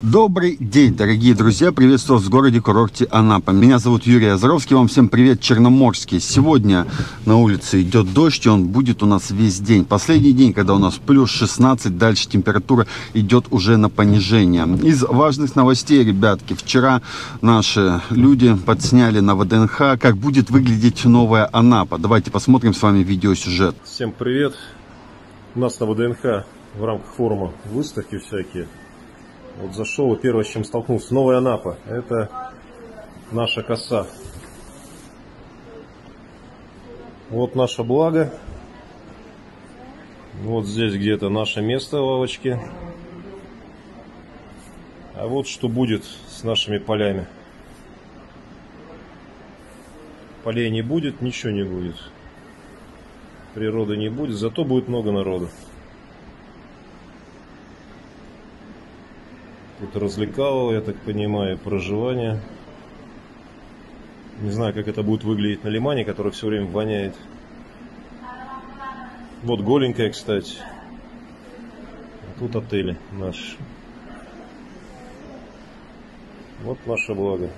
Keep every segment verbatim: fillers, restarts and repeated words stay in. Добрый день, дорогие друзья! Приветствую вас в городе-курорте Анапа. Меня зовут Юрий Озаровский. Вам всем привет, Черноморский. Сегодня на улице идет дождь, и он будет у нас весь день. Последний день, когда у нас плюс шестнадцать, дальше температура идет уже на понижение. Из важных новостей, ребятки, вчера наши люди подсняли на ВДНХ, как будет выглядеть новая Анапа. Давайте посмотрим с вами видеосюжет. Всем привет! У нас на ВДНХ в рамках форума выставки всякие. Вот зашел и первое, с чем столкнулся. Новая Анапа. Это наша коса. Вот наше благо. Вот здесь где-то наше место лавочки. А вот что будет с нашими полями. Полей не будет, ничего не будет. Природы не будет, зато будет много народу. Тут развлекало, я так понимаю, проживание. Не знаю, как это будет выглядеть на Лимане, который все время воняет. Вот голенькая, кстати. А тут отели наши. Вот наше благо.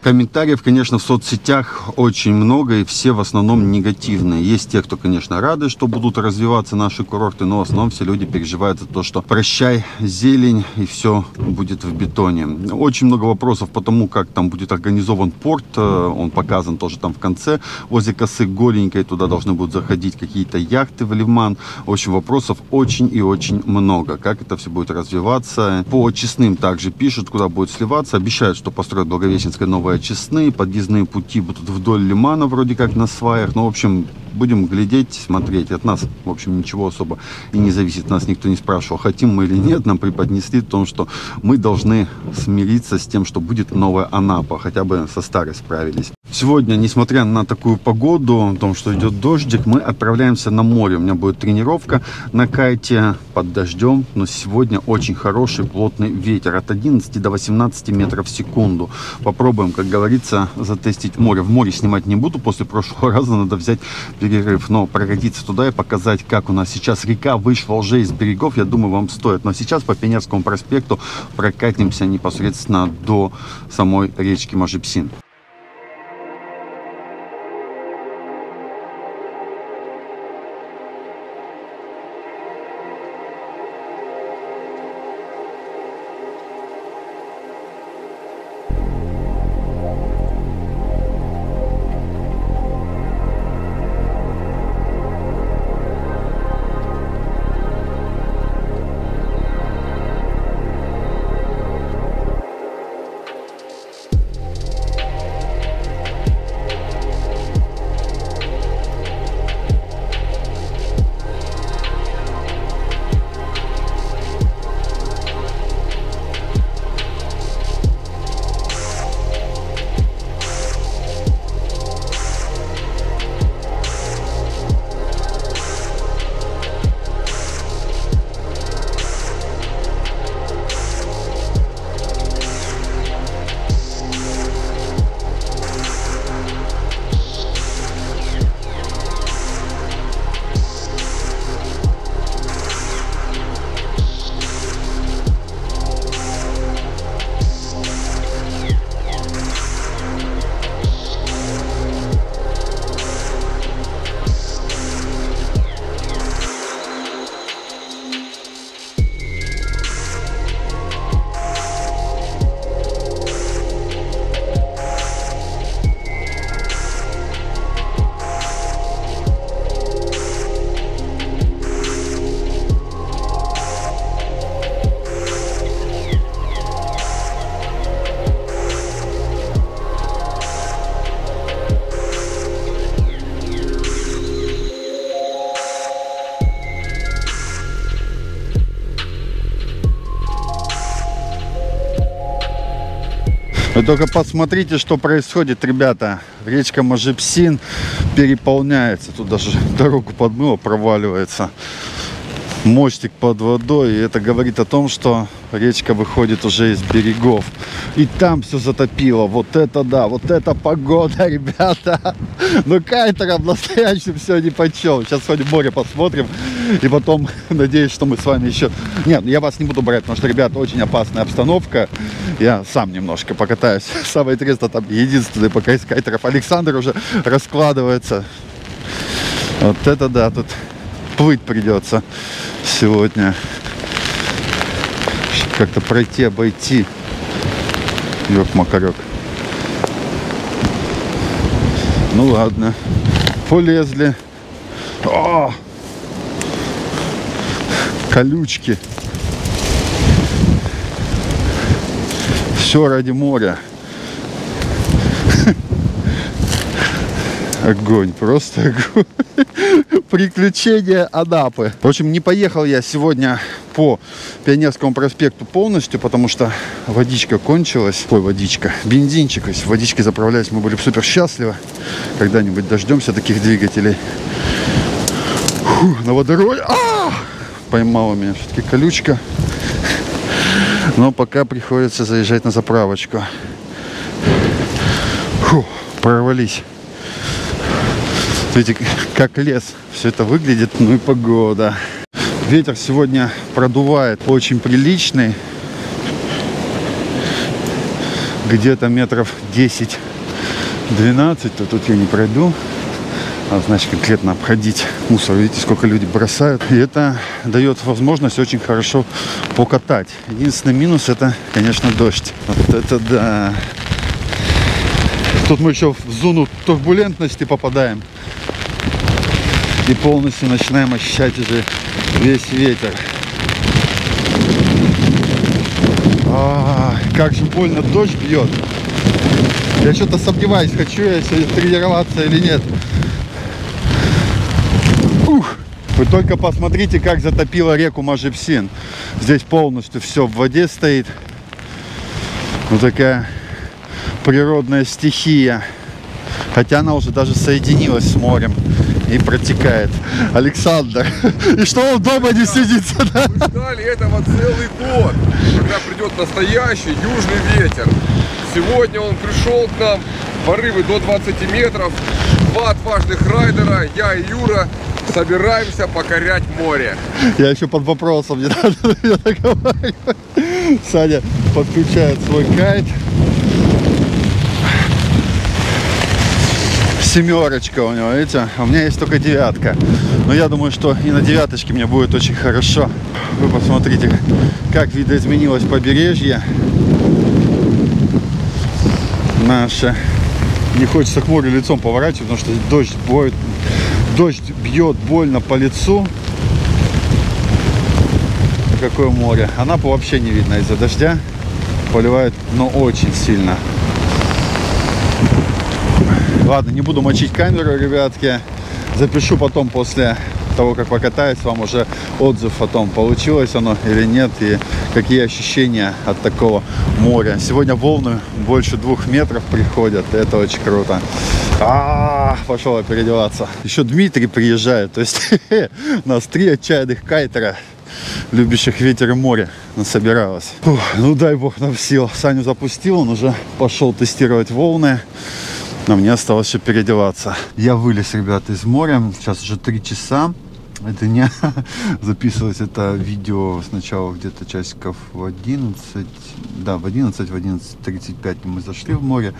Комментариев, конечно, в соцсетях очень много, и все в основном негативные. Есть те, кто, конечно, рады, что будут развиваться наши курорты, но в основном все люди переживают за то, что прощай зелень, и все будет в бетоне. Очень много вопросов по тому, как там будет организован порт. Он показан тоже там в конце, возле косы голенькой. Туда должны будут заходить какие-то яхты в Лиман. В общем, вопросов очень и очень много. Как это все будет развиваться. По Честным также пишут, куда будет сливаться. Обещают, что построят Благовещенское новое Честные, подъездные пути будут вдоль Лимана, вроде как на сваях. Ну, в общем, будем глядеть, смотреть. От нас, в общем, ничего особо и не зависит. Нас никто не спрашивал, хотим мы или нет. Нам преподнесли в том, что мы должны смириться с тем, что будет новая Анапа. Хотя бы со старой справились. Сегодня, несмотря на такую погоду, о том, что идет дождик, мы отправляемся на море. У меня будет тренировка на кайте под дождем. Но сегодня очень хороший плотный ветер. От одиннадцати до восемнадцати метров в секунду. Попробуем, как говорится, затестить море. В море снимать не буду. После прошлого раза надо взять перерыв. Но прокатиться туда и показать, как у нас сейчас река вышла уже из берегов, я думаю, вам стоит. Но сейчас по Пеневскому проспекту прокатимся непосредственно до самой речки Можипсин. Вы только посмотрите, что происходит, ребята. Речка Можипсин переполняется. Тут даже дорогу подмыло, проваливается. мостик под водой. И это говорит о том, что речка выходит уже из берегов. И там все затопило. Вот это да, вот это погода, ребята. Ну, кайтером настоящим все нипочем. Сейчас сходим в море, посмотрим. И потом, надеюсь, что мы с вами еще... Нет, я вас не буду брать, потому что, ребята, очень опасная обстановка. Я сам немножко покатаюсь. Самое интересное, там единственный пока из кайтеров. Александр уже раскладывается. Вот это да, тут плыть придется сегодня. Как-то пройти, обойти. Ёк-макарёк. Ну ладно. Полезли. О! Колючки. Все ради моря. Огонь, просто огонь. Приключения Анапы. В общем, не поехал я сегодня по Пионерскому проспекту полностью, потому что водичка кончилась. Ой, водичка. Бензинчик. То есть водички заправлялись, мы были супер счастливы. Когда-нибудь дождемся таких двигателей. Фу, на водороль. А -а -а! Поймала меня все-таки колючка. Но пока приходится заезжать на заправочку. Фу, прорвались. Видите, как лес все это выглядит. Ну и погода. Ветер сегодня продувает очень приличный. Где-то метров десять-двенадцать. То тут я не пройду. А значит, конкретно обходить мусор. Видите, сколько люди бросают. И это дает возможность очень хорошо покатать. Единственный минус — это, конечно, дождь. Вот это да. Тут мы еще в зону турбулентности попадаем. И полностью начинаем ощущать уже весь ветер. А, как же больно дождь бьет. Я что-то сомневаюсь, хочу я сегодня тренироваться или нет. Ух, вы только посмотрите, как затопило реку Можипсин. Здесь полностью все в воде стоит. Вот такая природная стихия. Хотя она уже даже соединилась с морем и протекает. Александр, и что он дома не сидится? Мы ждали этого целый год, когда придет настоящий южный ветер. Сегодня он пришел к нам, порывы до двадцати метров. Два отважных райдера, я и Юра, собираемся покорять море. Я еще под вопросом не надо договаривать. Саня подключает свой кайт. Семерочка у него, видите? А у меня есть только девятка. Но я думаю, что и на девяточке мне будет очень хорошо. Вы посмотрите, как видоизменилось побережье наше. Не хочется к морю лицом поворачивать, потому что дождь бьет, дождь бьет больно по лицу. Какое море. Анапу вообще не видно из-за дождя. Поливает, но очень сильно. Ладно, не буду мочить камеру, ребятки. Запишу потом, после того, как покатаюсь, вам уже отзыв о том, получилось оно или нет, и какие ощущения от такого моря. Сегодня волны больше двух метров приходят, это очень круто. А-а-а, пошел я переодеваться. Еще Дмитрий приезжает, то есть у нас три отчаянных кайтера, любящих ветер и море, насобиралось. Фух, ну дай бог нам сил. Саню запустил, он уже пошел тестировать волны. Но мне осталось еще переодеваться. Я вылез, ребята, из моря. Сейчас уже три часа. Это не записывалось это видео сначала где-то часиков в одиннадцать. Да, в одиннадцать, в одиннадцать тридцать пять мы зашли в море.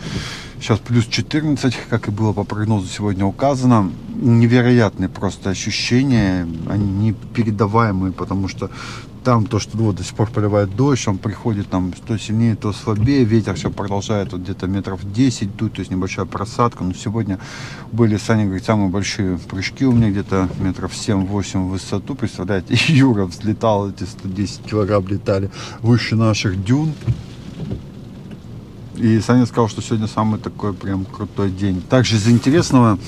Сейчас плюс четырнадцать, как и было по прогнозу сегодня указано. Невероятные просто ощущения. Они непередаваемые, потому что там то, что вот, до сих пор поливает дождь, он приходит там то сильнее, то слабее, ветер все продолжает вот, где-то метров десять тут, то есть небольшая просадка. Но сегодня были, Саня говорит, самые большие прыжки у меня где-то метров семь-восемь в высоту, представляете, Юра взлетал, эти сто десять килограмм летали выше наших дюн. И Саня сказал, что сегодня самый такой прям крутой день. Также из интересного,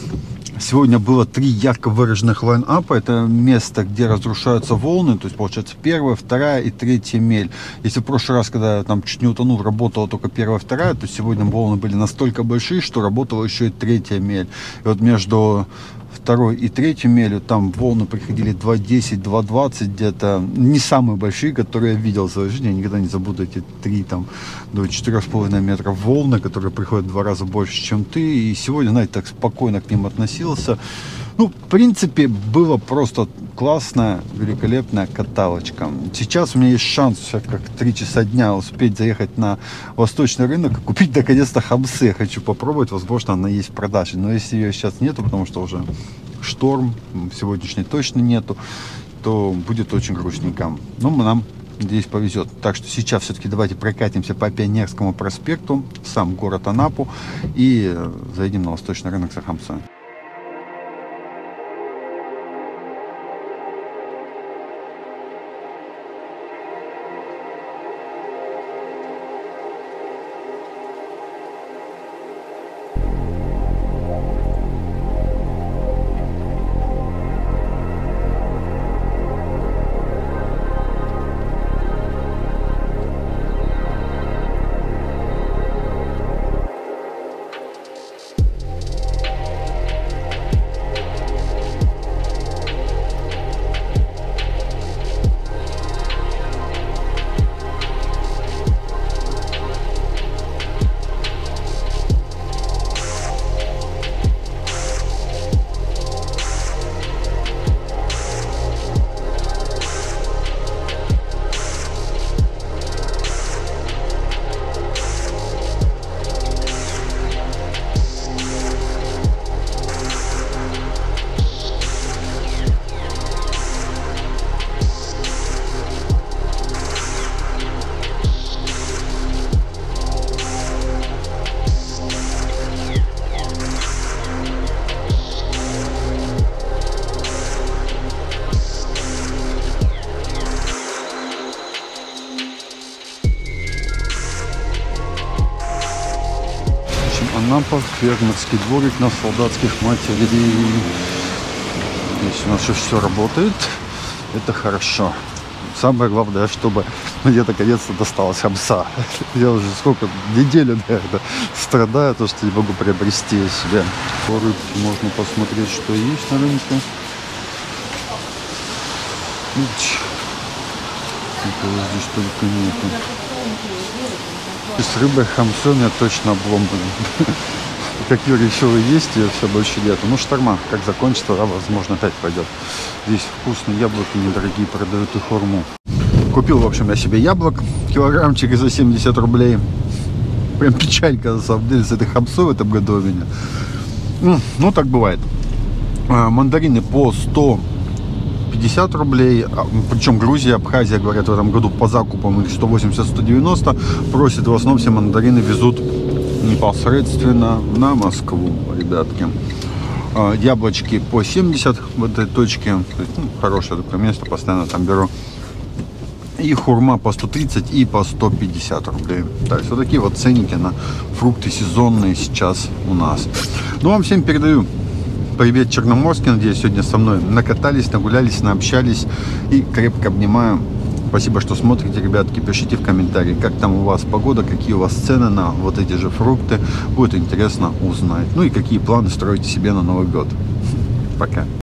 сегодня было три ярко выраженных лайн-апа. Это место, где разрушаются волны. То есть, получается, первая, вторая и третья мель. Если в прошлый раз, когда я там чуть не утонул, работала только первая, вторая, то сегодня волны были настолько большие, что работала еще и третья мель. И вот между второй и третью мелью, там волны приходили два десять, два двадцать где-то, не самые большие, которые я видел в своей жизни, я никогда не забуду эти три там, до четырёх с половиной метров волны, которые приходят в два раза больше, чем ты, и сегодня, знаете, так спокойно к ним относился. Ну, в принципе, было просто классная, великолепная каталочка. Сейчас у меня есть шанс, сейчас как три часа дня, успеть заехать на Восточный рынок и купить наконец-то хамсы. Я хочу попробовать, возможно, она есть в продаже. Но если ее сейчас нету, потому что уже шторм, сегодняшний точно нету, то будет очень грустненько. Но нам, надеюсь, повезет. Так что сейчас все-таки давайте прокатимся по Пионерскому проспекту, сам город Анапу, и заедем на Восточный рынок за хамсами. Анапа, фермерский дворик на солдатских матерей. Здесь у нас все работает. Это хорошо. Самое главное, чтобы мне наконец-то досталась хамса. Я уже сколько, неделю, наверное, страдаю, то что не могу приобрести себе. По рыбке можно посмотреть, что есть на рынке. Никого здесь только нету. С рыбой хамсой у меня точно обломлен. Как Юрий решил, есть, ее все больше нету. Ну, шторма, как закончится, да, возможно, опять пойдет. Здесь вкусные яблоки, недорогие, продают и хурму. Купил, в общем, я себе яблок, килограммчик за семьдесят рублей. Прям печалька, на самом деле, с этой хамсой в этом году у меня. Ну, ну так бывает. Мандарины по сто пятьдесят рублей, причем Грузия, Абхазия, говорят, в этом году по закупам их сто восемьдесят — сто девяносто, просят, в основном все мандарины везут непосредственно на Москву, ребятки. Яблочки по семьдесят в этой точке, ну, хорошее такое место, постоянно там беру. И хурма по сто тридцать и по сто пятьдесят рублей. То есть вот такие вот ценники на фрукты сезонные сейчас у нас. Ну, вам всем передаю привет Черноморский, надеюсь, сегодня со мной накатались, нагулялись, наобщались и крепко обнимаю. Спасибо, что смотрите, ребятки, пишите в комментарии, как там у вас погода, какие у вас цены на вот эти же фрукты, будет интересно узнать. Ну и какие планы строите себе на Новый год. Пока.